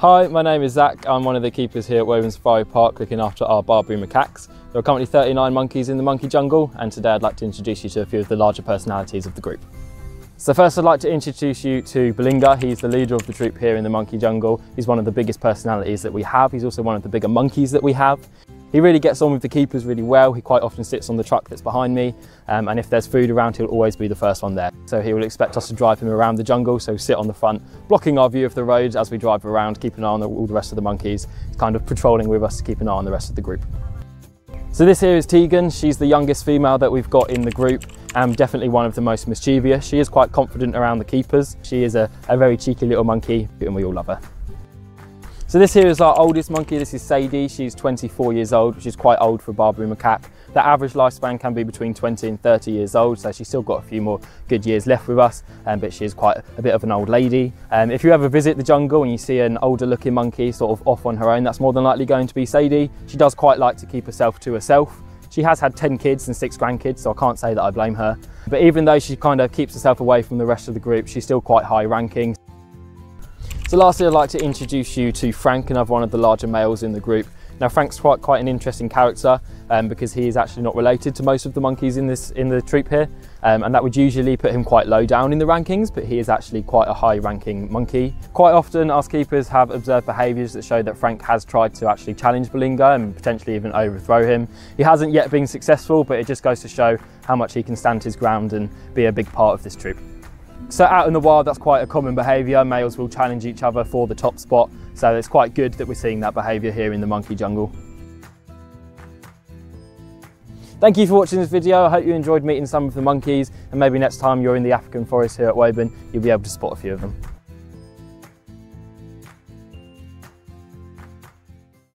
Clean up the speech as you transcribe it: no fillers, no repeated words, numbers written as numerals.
Hi, my name is Zach. I'm one of the keepers here at Woburn Safari Park looking after our Barbary macaques. There are currently 39 monkeys in the monkey jungle, and today I'd like to introduce you to a few of the larger personalities of the group. So first I'd like to introduce you to Balinga. He's the leader of the troop here in the monkey jungle. He's one of the biggest personalities that we have. He's also one of the bigger monkeys that we have. He really gets on with the keepers really well. He quite often sits on the truck that's behind me, and if there's food around, he'll always be the first one there. So he will expect us to drive him around the jungle, so sit on the front, blocking our view of the roads as we drive around, keep an eye on all the rest of the monkeys, kind of patrolling with us to keep an eye on the rest of the group. So this here is Tegan. She's the youngest female that we've got in the group, and definitely one of the most mischievous. She is quite confident around the keepers. She is a very cheeky little monkey, and we all love her. So this here is our oldest monkey. This is Sadie. She's 24 years old, which is quite old for a Barbary macaque. The average lifespan can be between 20 and 30 years old, so she's still got a few more good years left with us, but she is quite a bit of an old lady. If you ever visit the jungle and you see an older looking monkey sort of off on her own, that's more than likely going to be Sadie. She does quite like to keep herself to herself. She has had 10 kids and 6 grandkids, so I can't say that I blame her. But even though she kind of keeps herself away from the rest of the group, she's still quite high ranking. So lastly, I'd like to introduce you to Frank, another one of the larger males in the group. Now Frank's quite an interesting character because he is actually not related to most of the monkeys in the troop here, and that would usually put him quite low down in the rankings, but he is actually quite a high ranking monkey. Quite often us keepers have observed behaviours that show that Frank has tried to actually challenge Balinga and potentially even overthrow him. He hasn't yet been successful, but it just goes to show how much he can stand his ground and be a big part of this troop. So out in the wild, that's quite a common behaviour. Males will challenge each other for the top spot, so it's quite good that we're seeing that behaviour here in the monkey jungle. Thank you for watching this video. I hope you enjoyed meeting some of the monkeys, and maybe next time you're in the African forest here at Woburn, you'll be able to spot a few of them.